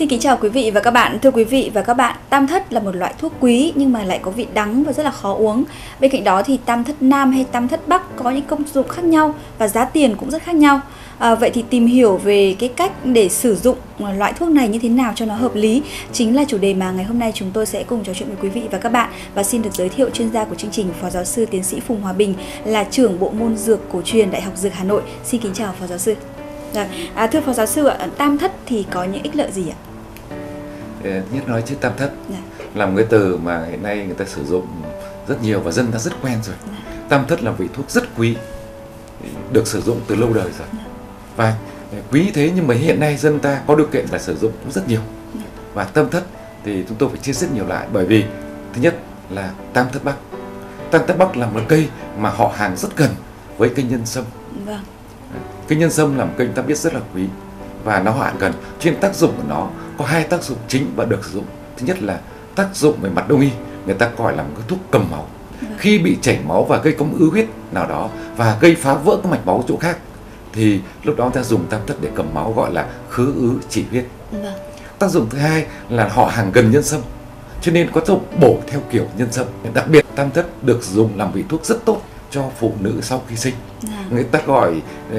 Xin kính chào quý vị và các bạn. Thưa quý vị và các bạn, tam thất là một loại thuốc quý nhưng mà lại có vị đắng và rất là khó uống. Bên cạnh đó thì tam thất nam hay tam thất bắc có những công dụng khác nhau và giá tiền cũng rất khác nhau. Vậy thì tìm hiểu về cái cách để sử dụng loại thuốc này như thế nào cho nó hợp lý chính là chủ đề mà ngày hôm nay chúng tôi sẽ cùng trò chuyện với quý vị và các bạn, và xin được giới thiệu chuyên gia của chương trình, phó giáo sư tiến sĩ Phùng Hòa Bình, là trưởng bộ môn dược cổ truyền Đại học Dược Hà Nội. Xin kính chào phó giáo sư. Thưa phó giáo sư ạ, tam thất thì có những ích lợi gì ạ? Nhất nói chứ tam thất là một cái từ mà hiện nay người ta sử dụng rất nhiều và dân ta rất quen rồi. Tam thất là vị thuốc rất quý, được sử dụng từ lâu đời rồi. Và quý thế nhưng mà hiện nay dân ta có điều kiện là sử dụng cũng rất nhiều. Và tam thất thì chúng tôi phải chia sẻ nhiều lại, bởi vì thứ nhất là tam thất bắc. Tam thất bắc là một cây mà họ hàng rất gần với cây nhân sâm. Vâng. Cây nhân sâm là một cây ta biết rất là quý và nó hạn gần. Trên tác dụng của nó có hai tác dụng chính và được sử dụng. Thứ nhất là tác dụng về mặt đông y, người ta gọi là một cái thuốc cầm máu. Khi bị chảy máu và gây cống ứ huyết nào đó và gây phá vỡ các mạch máu chỗ khác, thì lúc đó ta dùng tam thất để cầm máu, gọi là khứ ứ chỉ huyết. Tác dụng thứ hai là họ hàng gần nhân sâm, cho nên có tác dụng bổ theo kiểu nhân sâm. Đặc biệt tam thất được dùng làm vị thuốc rất tốt cho phụ nữ sau khi sinh. Người ta gọi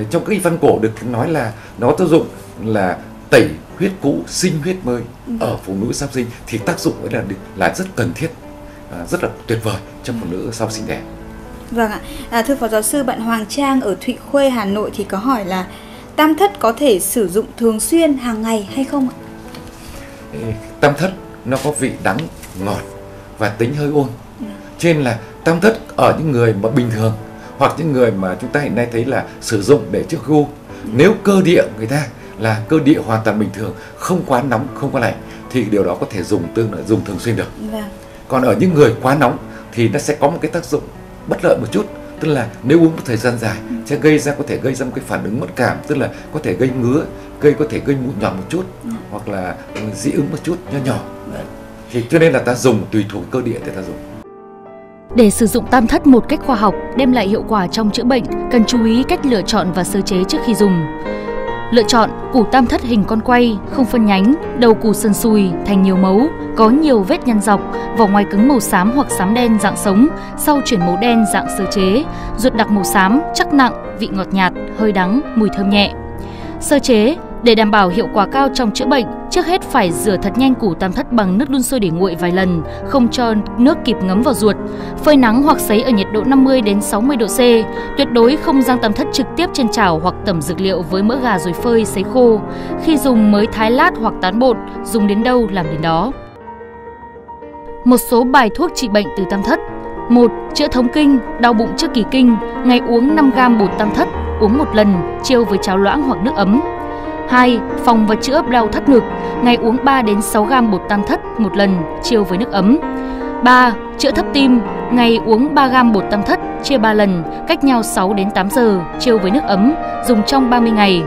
trong cái văn cổ được nói là nó tác dụng là tẩy huyết cũ sinh huyết mới ở phụ nữ sau sinh, thì tác dụng ấy là rất cần thiết, rất là tuyệt vời cho phụ nữ sau sinh đẻ. Vâng ạ. Thưa phó giáo sư, bạn Hoàng Trang ở Thụy Khuê, Hà Nội thì có hỏi là tam thất có thể sử dụng thường xuyên hàng ngày hay không ạ? Tam thất nó có vị đắng ngọt và tính hơi ôn, cho nên là tam thất ở những người mà bình thường hoặc những người mà chúng ta hiện nay thấy là sử dụng để chữa khô, nếu cơ địa người ta là cơ địa hoàn toàn bình thường, không quá nóng không quá lạnh, thì điều đó có thể dùng thường xuyên được. Còn ở những người quá nóng thì nó sẽ có một cái tác dụng bất lợi một chút, tức là nếu uống một thời gian dài sẽ có thể gây ra một cái phản ứng mất cảm, tức là có thể gây ngứa, có thể gây mụn nhọn một chút, hoặc là dị ứng một chút nho nhỏ. Thì cho nên là ta dùng tùy thuộc cơ địa để ta dùng. Để sử dụng tam thất một cách khoa học, đem lại hiệu quả trong chữa bệnh, cần chú ý cách lựa chọn và sơ chế trước khi dùng. Lựa chọn củ tam thất hình con quay, không phân nhánh, đầu củ sần sùi, thành nhiều mấu, có nhiều vết nhăn dọc, vỏ ngoài cứng màu xám hoặc xám đen dạng sống, sau chuyển màu đen dạng sơ chế, ruột đặc màu xám, chắc nặng, vị ngọt nhạt, hơi đắng, mùi thơm nhẹ. Sơ chế. Để đảm bảo hiệu quả cao trong chữa bệnh, trước hết phải rửa thật nhanh củ tam thất bằng nước đun sôi để nguội vài lần, không cho nước kịp ngấm vào ruột. Phơi nắng hoặc sấy ở nhiệt độ 50 đến 60 độ C. Tuyệt đối không rang tam thất trực tiếp trên chảo hoặc tẩm dược liệu với mỡ gà rồi phơi sấy khô. Khi dùng mới thái lát hoặc tán bột, dùng đến đâu làm đến đó. Một số bài thuốc trị bệnh từ tam thất. 1. Chữa thống kinh, đau bụng trước kỳ kinh, ngày uống 5 g bột tam thất, uống một lần, chiêu với cháo loãng hoặc nước ấm. 2. Phòng và chữa đau thắt ngực, ngày uống 3 đến 6 g bột tam thất một lần, chiêu với nước ấm. 3. Chữa thấp tim, ngày uống 3 g bột tam thất, chia 3 lần, cách nhau 6 đến 8 giờ, chiêu với nước ấm, dùng trong 30 ngày.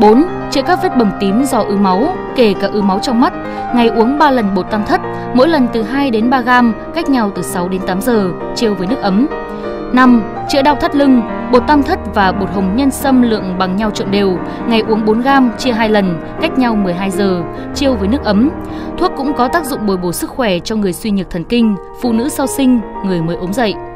4. Chữa các vết bầm tím do ứ máu, kể cả ứ máu trong mắt, ngày uống 3 lần bột tam thất, mỗi lần từ 2 đến 3 g, cách nhau từ 6 đến 8 giờ, chiêu với nước ấm. 5. Chữa đau thắt lưng, bột tam thất và bột hồng nhân sâm lượng bằng nhau trộn đều, ngày uống 4 g, chia 2 lần, cách nhau 12 giờ, chiêu với nước ấm. Thuốc cũng có tác dụng bồi bổ sức khỏe cho người suy nhược thần kinh, phụ nữ sau sinh, người mới ốm dậy.